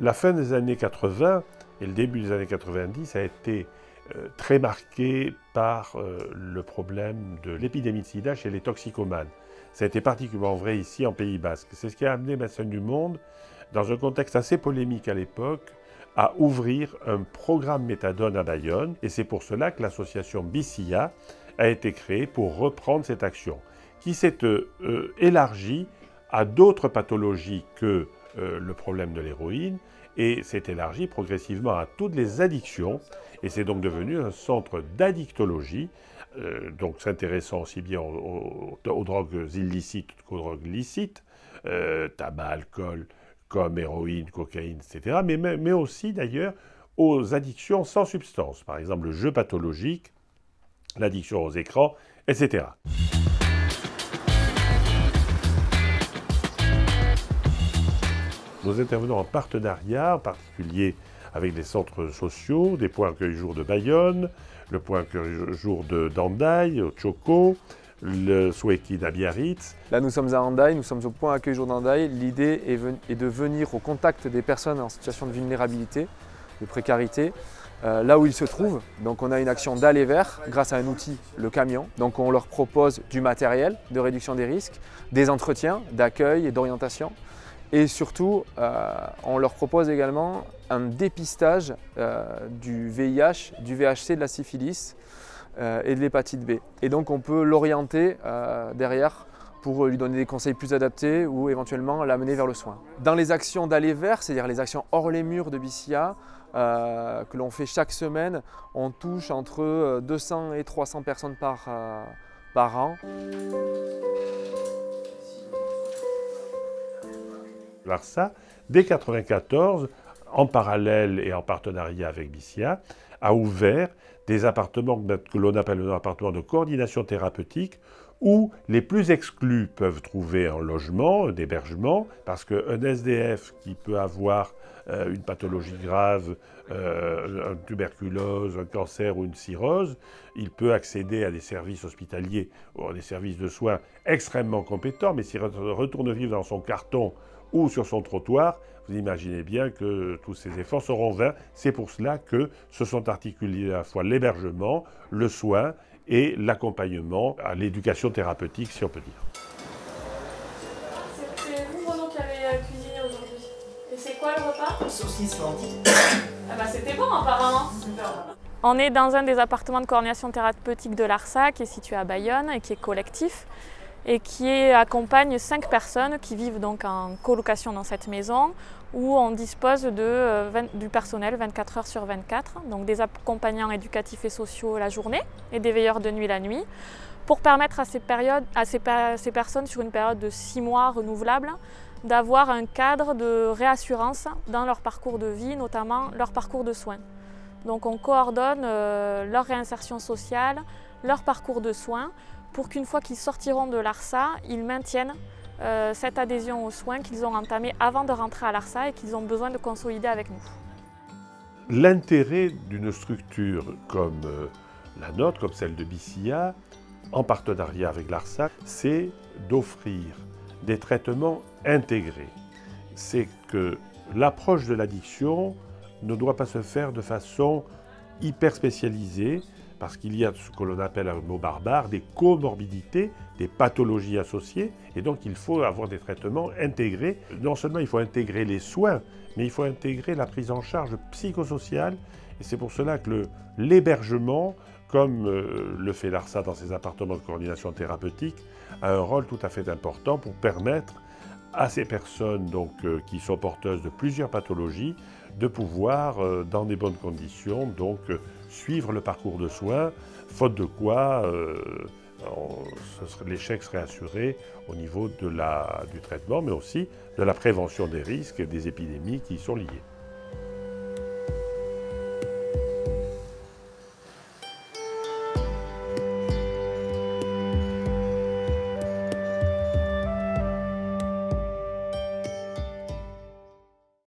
la fin des années 80 et le début des années 90 a été très marqué par le problème de l'épidémie de sida chez les toxicomanes. Ça a été particulièrement vrai ici en Pays Basque. C'est ce qui a amené Médecins du Monde, dans un contexte assez polémique à l'époque, à ouvrir un programme méthadone à Bayonne. Et c'est pour cela que l'association Bizia a été créée pour reprendre cette action, qui s'est élargie à d'autres pathologies que le problème de l'héroïne, et s'est élargie progressivement à toutes les addictions, et c'est donc devenu un centre d'addictologie, donc s'intéressant aussi bien aux drogues illicites qu'aux drogues licites, tabac, alcool, comme héroïne, cocaïne, etc., mais aussi d'ailleurs aux addictions sans substance, par exemple le jeu pathologique, l'addiction aux écrans, etc. Nous intervenons en partenariat, en particulier avec des centres sociaux, des points accueil jour de Bayonne, le point accueil jour d'Hendaye, au Choco, le Sueki d'Abiaritz. Là nous sommes à Hendaye, nous sommes au point accueil jour d'Hendaye. L'idée est de venir au contact des personnes en situation de vulnérabilité, de précarité, là où ils se trouvent. Donc on a une action d'aller vers grâce à un outil, le camion. Donc on leur propose du matériel de réduction des risques, des entretiens d'accueil et d'orientation. Et surtout, on leur propose également un dépistage du VIH, du VHC, de la syphilis et de l'hépatite B. Et donc on peut l'orienter derrière pour lui donner des conseils plus adaptés ou éventuellement l'amener vers le soin. Dans les actions d'aller vers, c'est-à-dire les actions hors les murs de Bizia, que l'on fait chaque semaine, on touche entre 200 et 300 personnes par an. L'ARSA, dès 1994, en parallèle et en partenariat avec Bizia, a ouvert des appartements que l'on appelle des appartements de coordination thérapeutique où les plus exclus peuvent trouver un logement, un hébergement, parce qu'un SDF qui peut avoir une pathologie grave, une tuberculose, un cancer ou une cirrhose, il peut accéder à des services hospitaliers ou à des services de soins extrêmement compétents, mais s'il retourne vivre dans son carton ou sur son trottoir, vous imaginez bien que tous ces efforts seront vains. C'est pour cela que se sont articulés à la fois l'hébergement, le soin et l'accompagnement à l'éducation thérapeutique, si on peut dire. C'est vous, pardon, qui avez cuisiné aujourd'hui. Et c'est quoi le repas? Saucisse bandit. Ah bah c'était bon apparemment. On est dans un des appartements de coordination thérapeutique de l'ARSA qui est situé à Bayonne et qui est collectif, et qui accompagne 5 personnes qui vivent donc en colocation dans cette maison où on dispose du personnel 24 heures sur 24, donc des accompagnants éducatifs et sociaux la journée et des veilleurs de nuit la nuit, pour permettre à ces personnes sur une période de 6 mois renouvelable d'avoir un cadre de réassurance dans leur parcours de vie, notamment leur parcours de soins. Donc on coordonne leur réinsertion sociale, leur parcours de soins, pour qu'une fois qu'ils sortiront de l'ARSA, ils maintiennent cette adhésion aux soins qu'ils ont entamée avant de rentrer à l'ARSA et qu'ils ont besoin de consolider avec nous. L'intérêt d'une structure comme la nôtre, comme celle de Bizia, en partenariat avec l'ARSA, c'est d'offrir des traitements intégrés. C'est que l'approche de l'addiction ne doit pas se faire de façon hyper spécialisée, parce qu'il y a ce que l'on appelle un mot barbare, des comorbidités, des pathologies associées, et donc il faut avoir des traitements intégrés. Non seulement il faut intégrer les soins, mais il faut intégrer la prise en charge psychosociale, et c'est pour cela que l'hébergement, comme le fait l'ARSA dans ses appartements de coordination thérapeutique, a un rôle tout à fait important pour permettre à ces personnes donc, qui sont porteuses de plusieurs pathologies de pouvoir, dans des bonnes conditions, donc, suivre le parcours de soins, faute de quoi l'échec serait assuré au niveau du traitement, mais aussi de la prévention des risques et des épidémies qui y sont liées.